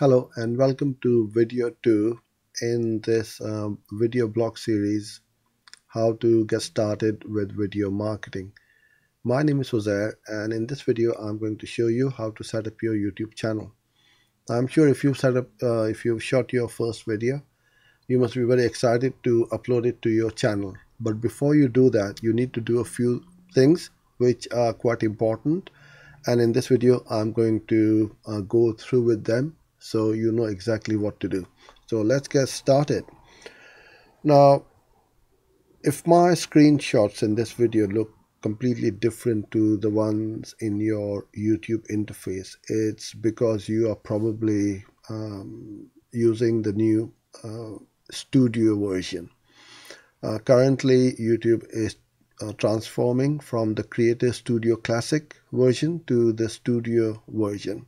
Hello and welcome to video 2 in this video blog series, how to get started with video marketing. My name is Uzair, and in this video I'm going to show you how to set up your YouTube channel. I'm sure if you've shot your first video, you must be very excited to upload it to your channel. But before you do that, you need to do a few things which are quite important, and in this video I'm going to go through with them so you know exactly what to do. So let's get started. Now, if my screenshots in this video look completely different to the ones in your YouTube interface, it's because you are probably using the new studio version. Currently YouTube is transforming from the Creator Studio Classic version to the studio version.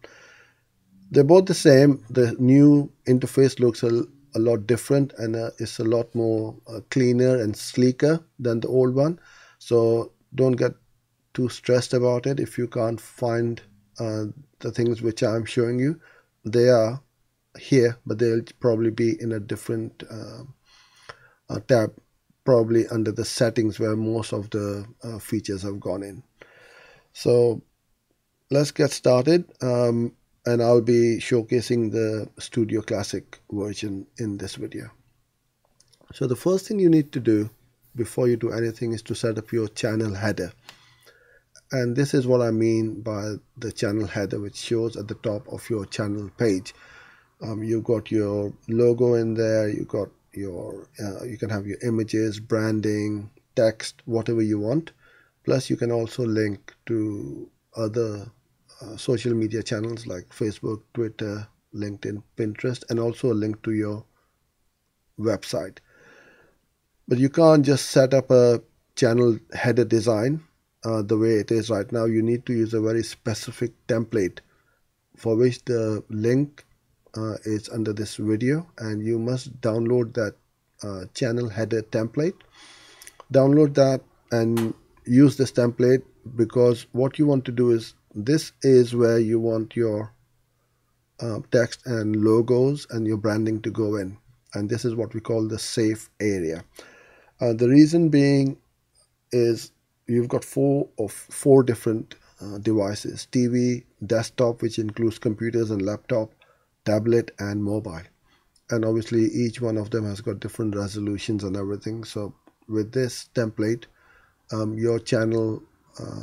They're both the same. The new interface looks a lot different, and it's a lot more cleaner and sleeker than the old one. So don't get too stressed about it if you can't find the things which I'm showing you. They are here, but they'll probably be in a different tab, probably under the settings where most of the features have gone in. So let's get started, and I'll be showcasing the Studio Classic version in this video. So the first thing you need to do before you do anything is to set up your channel header. And this is what I mean by the channel header, which shows at the top of your channel page. You've got your logo in there, you've got your you can have your images, branding, text, whatever you want. Plus you can also link to other social media channels like Facebook, Twitter, LinkedIn, Pinterest, and also a link to your website. But you can't just set up a channel header design the way it is right now. You need to use a very specific template, for which the link is under this video, and you must download that channel header template. Download that and use this template, because what you want to do is, this is where you want your text and logos and your branding to go in, and this is what we call the safe area. The reason being is you've got four different devices: TV, desktop, which includes computers and laptop, tablet and mobile, and obviously each one of them has got different resolutions and everything. So with this template, your channel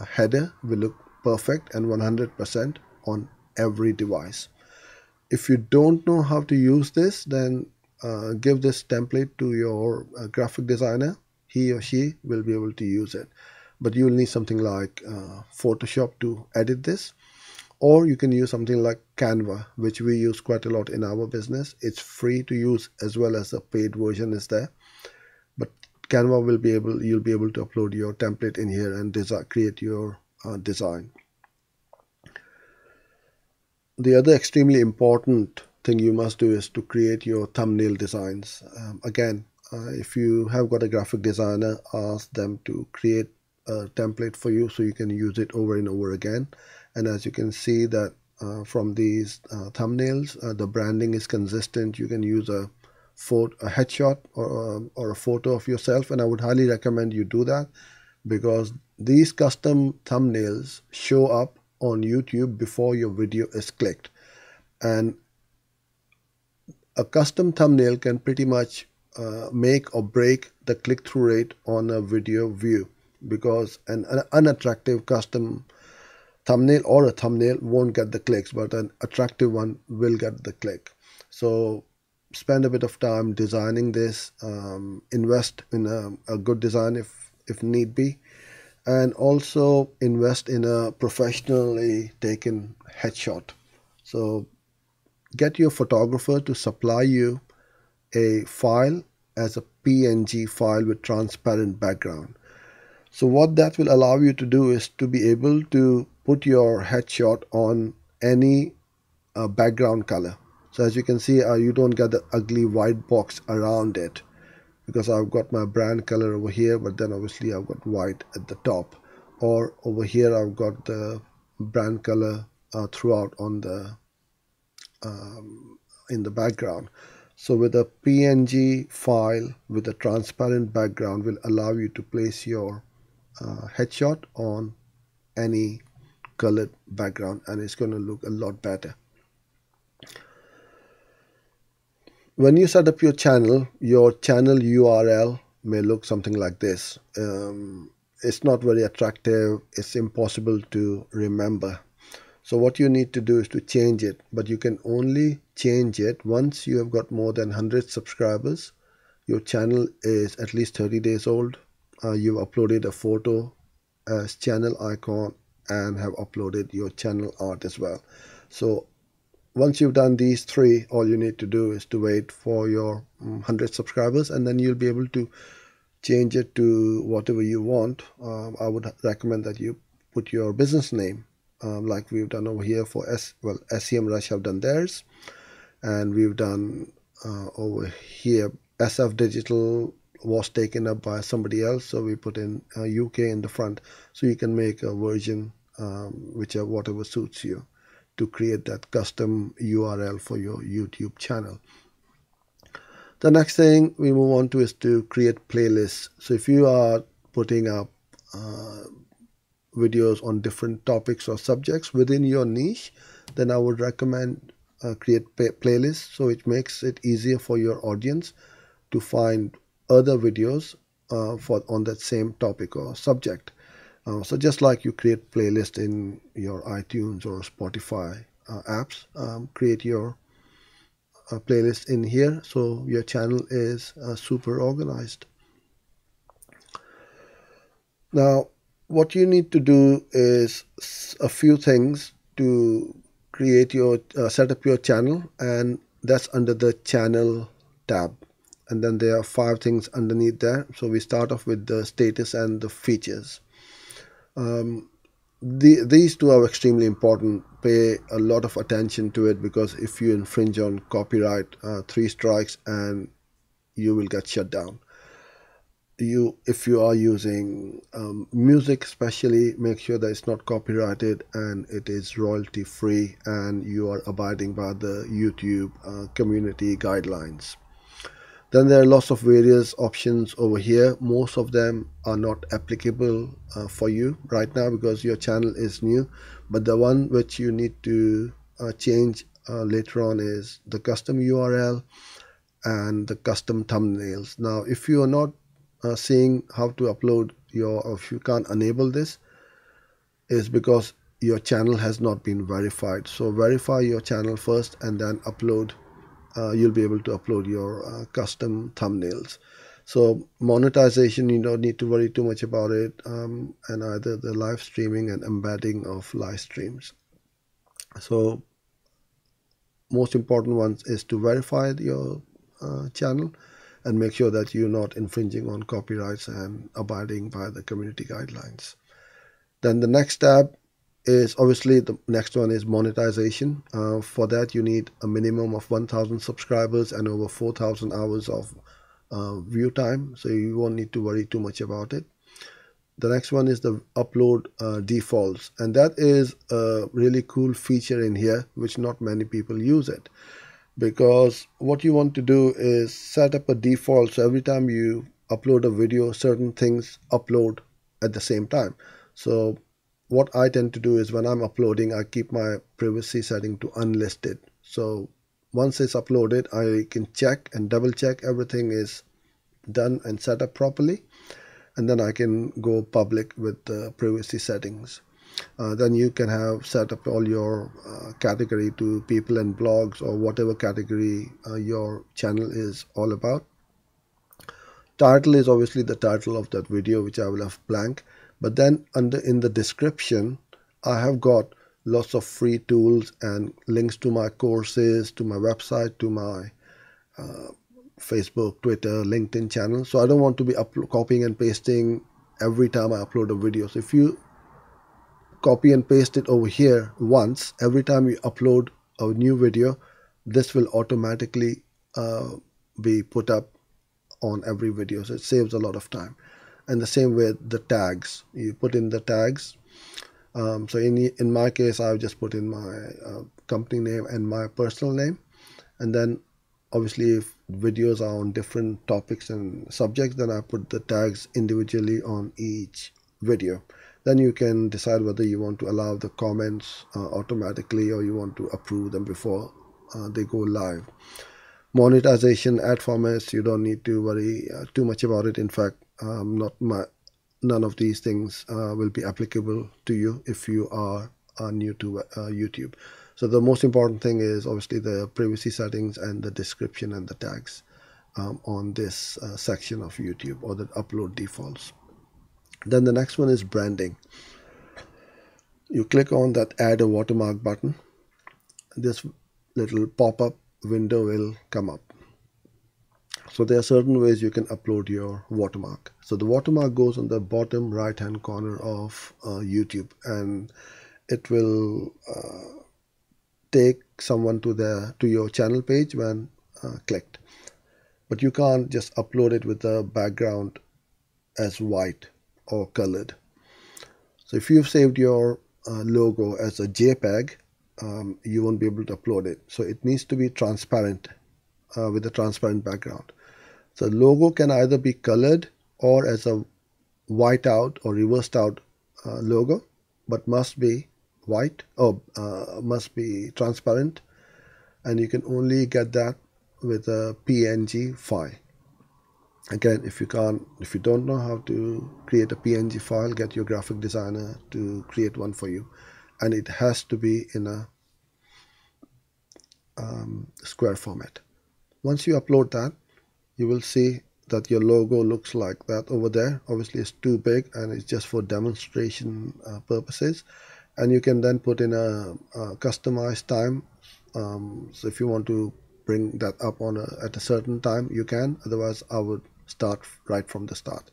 header will look perfect and 100% on every device. If you don't know how to use this, then give this template to your graphic designer. He or she will be able to use it, but you'll need something like Photoshop to edit this. Or you can use something like Canva, which we use quite a lot in our business. It's free to use as well as a paid version is there. But Canva will be able, you'll be able to upload your template in here and create your design. The other extremely important thing you must do is to create your thumbnail designs. Again, if you have got a graphic designer, ask them to create a template for you so you can use it over and over again. And as you can see that from these thumbnails, the branding is consistent. You can use a headshot or a photo of yourself, and I would highly recommend you do that, because these custom thumbnails show up on YouTube before your video is clicked, and a custom thumbnail can pretty much make or break the click-through rate on a video view, because an unattractive custom thumbnail or a thumbnail won't get the clicks, but an attractive one will get the click. So spend a bit of time designing this, invest in a good design if need be, and also invest in a professionally taken headshot. So get your photographer to supply you a file as a PNG file with transparent background. So what that will allow you to do is to be able to put your headshot on any background color. So as you can see, you don't get the ugly white box around it, because I've got my brand color over here, but then obviously I've got white at the top, or over here I've got the brand color throughout on the in the background. So with a PNG file with a transparent background will allow you to place your headshot on any colored background, and it's going to look a lot better. When you set up your channel URL may look something like this. It's not very attractive. It's impossible to remember. So what you need to do is to change it, but you can only change it once you have got more than 100 subscribers, your channel is at least 30 days old, you've uploaded a photo as channel icon and have uploaded your channel art as well. So once you've done these three, all you need to do is to wait for your 100 subscribers, and then you'll be able to change it to whatever you want. I would recommend that you put your business name. Like we've done over here for SEMrush have done theirs, and we've done over here SF Digital was taken up by somebody else, so we put in UK in the front. So you can make a version whatever suits you to create that custom URL for your YouTube channel. The next thing we move on to is to create playlists. So if you are putting up videos on different topics or subjects within your niche, then I would recommend create playlists, so it makes it easier for your audience to find other videos on that same topic or subject. So just like you create playlists in your iTunes or Spotify apps, create your playlist in here, so your channel is super organized. Now what you need to do is a few things to create your set up your channel, and that's under the channel tab, and then there are 5 things underneath there. So we start off with the status and the features. These two are extremely important. Pay a lot of attention to it, because if you infringe on copyright, 3 strikes and you will get shut down. If you are using music especially, make sure that it's not copyrighted and it is royalty free, and you are abiding by the YouTube community guidelines. Then there are lots of various options over here. Most of them are not applicable for you right now because your channel is new, but the one which you need to change later on is the custom URL and the custom thumbnails. Now if you are not seeing how to upload your, or if you can't enable this, is because your channel has not been verified. So verify your channel first, and then upload you'll be able to upload your custom thumbnails. So monetization, you don't need to worry too much about it, and either the live streaming and embedding of live streams. So most important ones is to verify your channel and make sure that you're not infringing on copyrights and abiding by the community guidelines. Then the next tab is obviously, the next one is monetization. For that you need a minimum of 1,000 subscribers and over 4,000 hours of view time, so you won't need to worry too much about it. The next one is the upload defaults, and that is a really cool feature in here which not many people use it. Because what you want to do is set up a default, so every time you upload a video, certain things upload at the same time. So what I tend to do is when I'm uploading, I keep my privacy setting to unlisted. So once it's uploaded, I can check and double check everything is done and set up properly, and then I can go public with the privacy settings. Then you can have set up all your category to people and blogs, or whatever category your channel is all about. Title is obviously the title of that video, which I will have blank, but then in the description I have got lots of free tools and links to my courses, to my website, to my Facebook, Twitter, LinkedIn channel. So I don't want to be copying and pasting every time I upload a video. So if you copy and paste it over here once, every time you upload a new video, this will automatically be put up on every video, so it saves a lot of time. And the same with the tags, you put in the tags, So in my case, I've just put in my company name and my personal name. And then obviously if videos are on different topics and subjects, then I put the tags individually on each video. Then you can decide whether you want to allow the comments automatically or you want to approve them before they go live. Monetization, ad formats, you don't need to worry too much about it. In fact, none of these things will be applicable to you if you are new to YouTube. So the most important thing is obviously the privacy settings and the description and the tags on this section of YouTube, or the upload defaults. Then the next one is branding. You click on that add a watermark button. This little pop-up window will come up. So there are certain ways you can upload your watermark. So the watermark goes on the bottom right hand corner of YouTube, and it will take someone to your channel page when clicked. But you can't just upload it with the background as white or colored. So if you've saved your logo as a JPEG, you won't be able to upload it. So it needs to be transparent, with a transparent background. So logo can either be colored or as a white out or reversed out logo, but must be white or must be transparent, and you can only get that with a PNG file. Again, if you don't know how to create a PNG file, get your graphic designer to create one for you, and it has to be in a square format. Once you upload that, you will see that your logo looks like that over there. Obviously it's too big and it's just for demonstration purposes, and you can then put in a customized time. So if you want to bring that up at a certain time, you can. Otherwise I would start right from the start,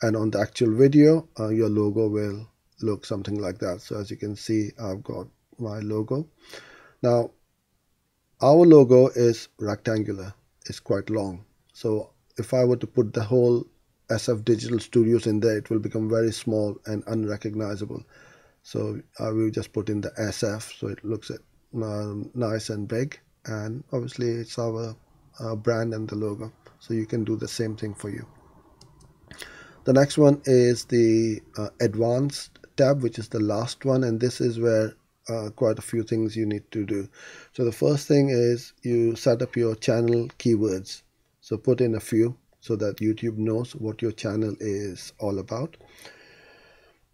and on the actual video your logo will look something like that. So as you can see, I've got my logo. Now our logo is rectangular, it's quite long, so if I were to put the whole SF Digital Studios in there, it will become very small and unrecognizable. So I will just put in the SF, so it looks nice and big, and obviously it's our brand and the logo. So you can do the same thing for you. The next one is the advanced tab, which is the last one, and this is where quite a few things you need to do. So the first thing is you set up your channel keywords. So put in a few so that YouTube knows what your channel is all about.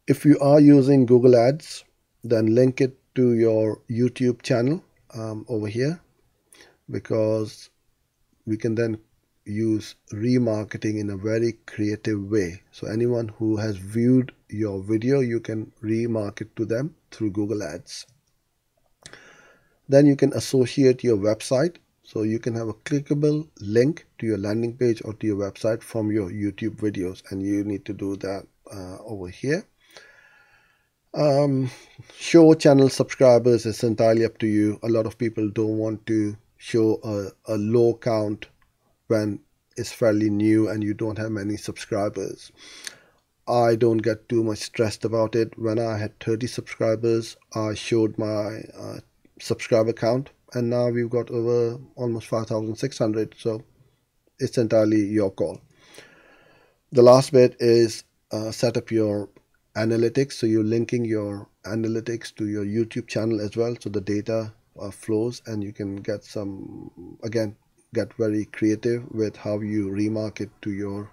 If you are using Google Ads, then link it to your YouTube channel over here, because we can then use remarketing in a very creative way. So anyone who has viewed your video, you can remarket to them through Google Ads. Then you can associate your website, so you can have a clickable link to your landing page or to your website from your YouTube videos, and you need to do that over here. Show channel subscribers is entirely up to you. A lot of people don't want to show a low count when it's fairly new and you don't have many subscribers. I don't get too much stressed about it. When I had 30 subscribers, I showed my subscriber count, and now we've got over almost 5,600, so it's entirely your call. The last bit is set up your analytics, so you're linking your analytics to your YouTube channel as well, so the data flows, and you can get some, again, get very creative with how you remarket to your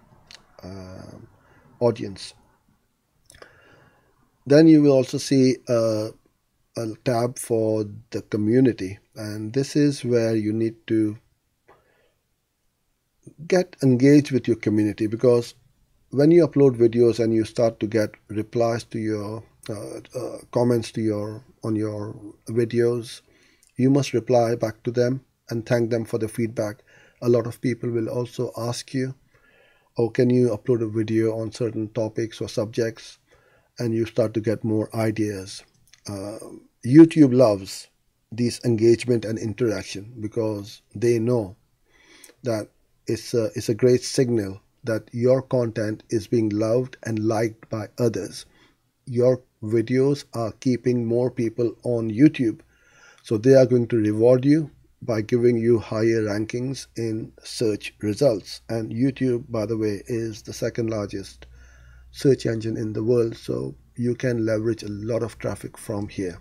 audience. Then you will also see a tab for the community, and this is where you need to get engaged with your community, because when you upload videos and you start to get replies to your comments on your videos, you must reply back to them and thank them for the feedback. A lot of people will also ask you, oh, can you upload a video on certain topics or subjects? And you start to get more ideas. YouTube loves these engagement and interaction, because they know that it's a great signal that your content is being loved and liked by others. Your videos are keeping more people on YouTube. So they are going to reward you by giving you higher rankings in search results. And YouTube, by the way, is the second largest search engine in the world. So you can leverage a lot of traffic from here.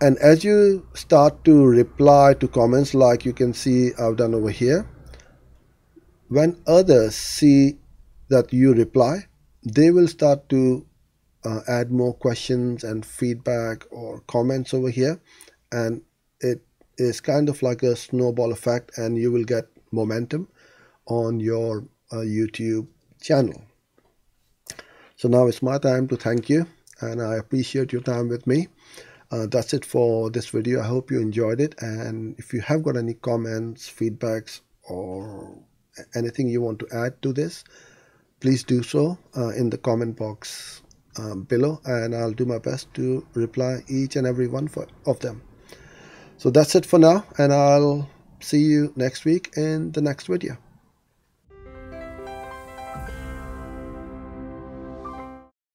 And as you start to reply to comments, like you can see I've done over here, when others see that you reply, they will start to add more questions and feedback or comments over here, and it is kind of like a snowball effect, and you will get momentum on your YouTube channel. So now it's my time to thank you, and I appreciate your time with me. That's it for this video. I hope you enjoyed it, and if you have got any comments, feedbacks, or anything you want to add to this, please do so in the comment box below, and I'll do my best to reply each and every one of them. So that's it for now, and I'll see you next week in the next video.